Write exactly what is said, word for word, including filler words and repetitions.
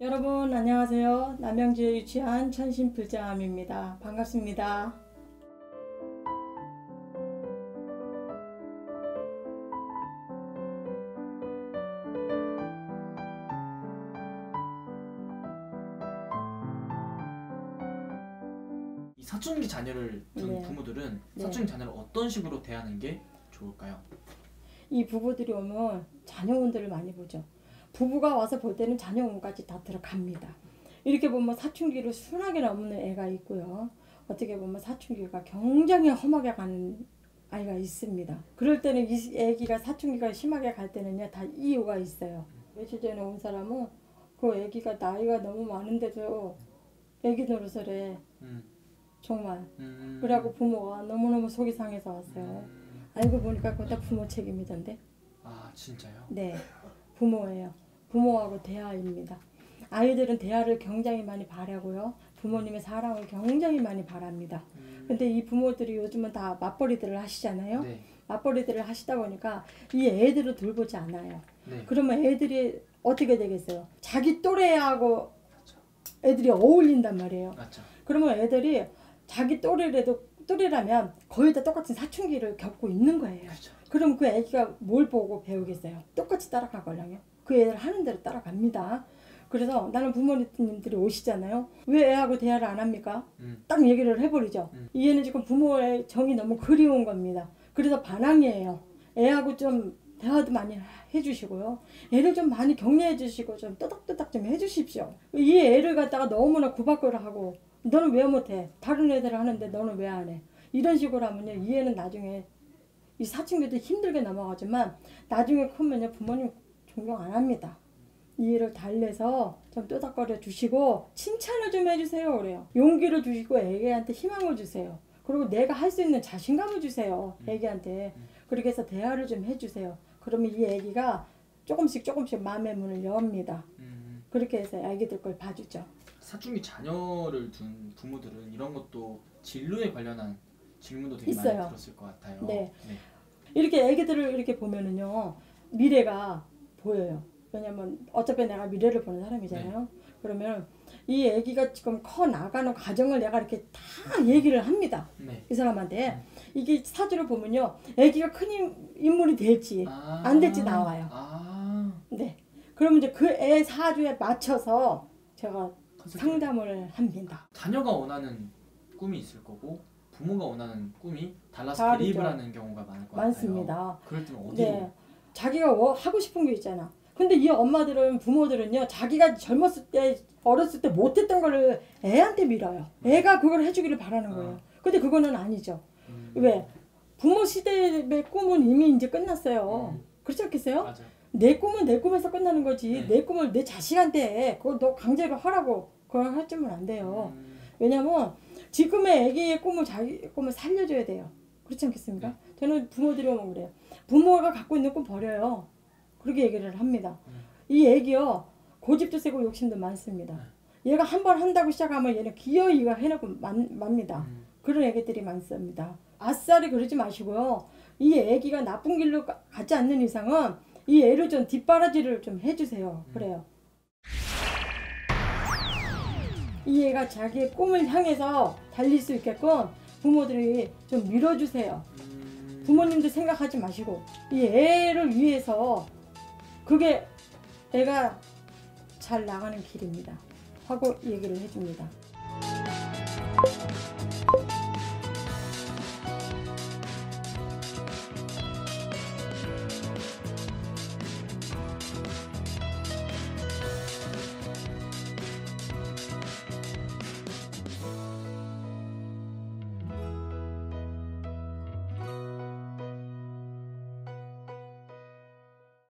여러분 안녕하세요. 남양주에 위치한 천신불자암입니다. 반갑습니다. 이 사춘기 자녀를 둔 네. 부모들은 사춘기 네. 자녀를 어떤 식으로 대하는 게 좋을까요? 이 부부들이 오면 자녀운들을 많이 보죠. 부부가 와서 볼 때는 자녀운까지 다 들어갑니다. 이렇게 보면 사춘기를 순하게 넘는 애가 있고요. 어떻게 보면 사춘기가 굉장히 험하게 가는 아이가 있습니다. 그럴 때는 이 애기가 사춘기가 심하게 갈 때는요, 다 이유가 있어요. 며칠 전에 온 사람은 그 애기가 나이가 너무 많은데도 애기 노릇을 해. 정말. 그래갖고 부모가 너무너무 속이 상해서 왔어요. 알고 보니까 그거 다 부모 책임이던데. 아 진짜요? 네. 부모예요. 부모하고 대화입니다. 아이들은 대화를 굉장히 많이 바라고요. 부모님의 사랑을 굉장히 많이 바랍니다. 음. 근데 이 부모들이 요즘은 다 맞벌이들을 하시잖아요. 네. 맞벌이들을 하시다 보니까 이 애들을 돌보지 않아요. 네. 그러면 애들이 어떻게 되겠어요? 자기 또래하고 맞죠. 애들이 어울린단 말이에요. 맞죠. 그러면 애들이 자기 또래라도 또래라면 거의 다 똑같은 사춘기를 겪고 있는 거예요. 그렇죠. 그럼 그 애기가 뭘 보고 배우겠어요? 똑같이 따라가거든요. 그 애들 하는 대로 따라갑니다. 그래서 나는 부모님들이 오시잖아요. 왜 애하고 대화를 안 합니까? 음. 딱 얘기를 해버리죠. 음. 이 애는 지금 부모의 정이 너무 그리운 겁니다. 그래서 반항이에요. 애하고 좀 대화도 많이 해주시고요. 애를 좀 많이 격려해 주시고 좀 또닥또닥 좀 해주십시오. 이 애를 갖다가 너무나 구박을 하고 너는 왜 못해? 다른 애들 하는데 너는 왜 안 해? 이런 식으로 하면요. 이 애는 나중에 이 사춘기도 힘들게 넘어가지만 나중에 크면요 부모님 존경 안 합니다. 이 애를 달래서 좀 또닥거려 주시고 칭찬을 좀 해주세요 그래요. 용기를 주시고 애기한테 희망을 주세요. 그리고 내가 할 수 있는 자신감을 주세요. 애기한테. 그렇게 해서 대화를 좀 해주세요. 그러면 이 애기가 조금씩 조금씩 마음의 문을 엽니다. 그렇게 해서 애기들 걸 봐주죠. 사춘기 자녀를 둔 부모들은 이런 것도 진로에 관련한 질문도 되게 있어요. 많이 들었을 것 같아요. 네. 네. 이렇게 애기들을 이렇게 보면은요 미래가 보여요. 왜냐면 어차피 내가 미래를 보는 사람이잖아요. 네. 그러면 이 애기가 지금 커 나가는 과정을 내가 이렇게 다 얘기를 합니다. 네. 이 사람한테 음. 이게 사주를 보면요 애기가 큰 인물이 될지 아 안 될지 나와요. 아 네. 그러면 이제 그 애 사주에 맞춰서 제가 상담을 합니다. 자녀가 원하는 꿈이 있을 거고 부모가 원하는 꿈이 달라서 대립을 하는 경우가 많을 것 많습니다. 같아요. 그럴 때는 어디로? 네. 자기가 뭐 하고 싶은 게 있잖아. 근데 이 엄마들은 부모들은요 자기가 젊었을 때 어렸을 때 못했던 거를 애한테 밀어요. 애가 그걸 해주기를 바라는 거예요. 아. 근데 그거는 아니죠. 음. 왜? 부모 시대의 꿈은 이미 이제 끝났어요. 음. 그렇지 않겠어요? 맞아요. 내 꿈은 내 꿈에서 끝나는 거지. 네. 내 꿈을 내 자식한테 해. 그거 너 강제로 하라고 그걸 해주면 안 돼요. 음. 왜냐면 지금의 애기의 꿈을 자기 꿈을 살려줘야 돼요. 그렇지 않겠습니까? 네. 저는 부모들이 오면 그래요. 부모가 갖고 있는 꿈 버려요. 그렇게 얘기를 합니다. 음. 이 애기요 고집도 세고 욕심도 많습니다. 네. 얘가 한 번 한다고 시작하면 얘는 기어이 이거 해놓고 만, 맙니다. 음. 그런 애기들이 많습니다. 아싸리 그러지 마시고요. 이 애기가 나쁜 길로 가, 가지 않는 이상은 이 애를 좀 뒷바라지를 좀 해주세요. 음. 그래요. 이 애가 자기의 꿈을 향해서 달릴 수 있게끔 부모들이 좀 밀어주세요. 음. 부모님도 생각하지 마시고 이 애를 위해서 그게 애가 잘 나가는 길입니다. 하고 얘기를 해줍니다.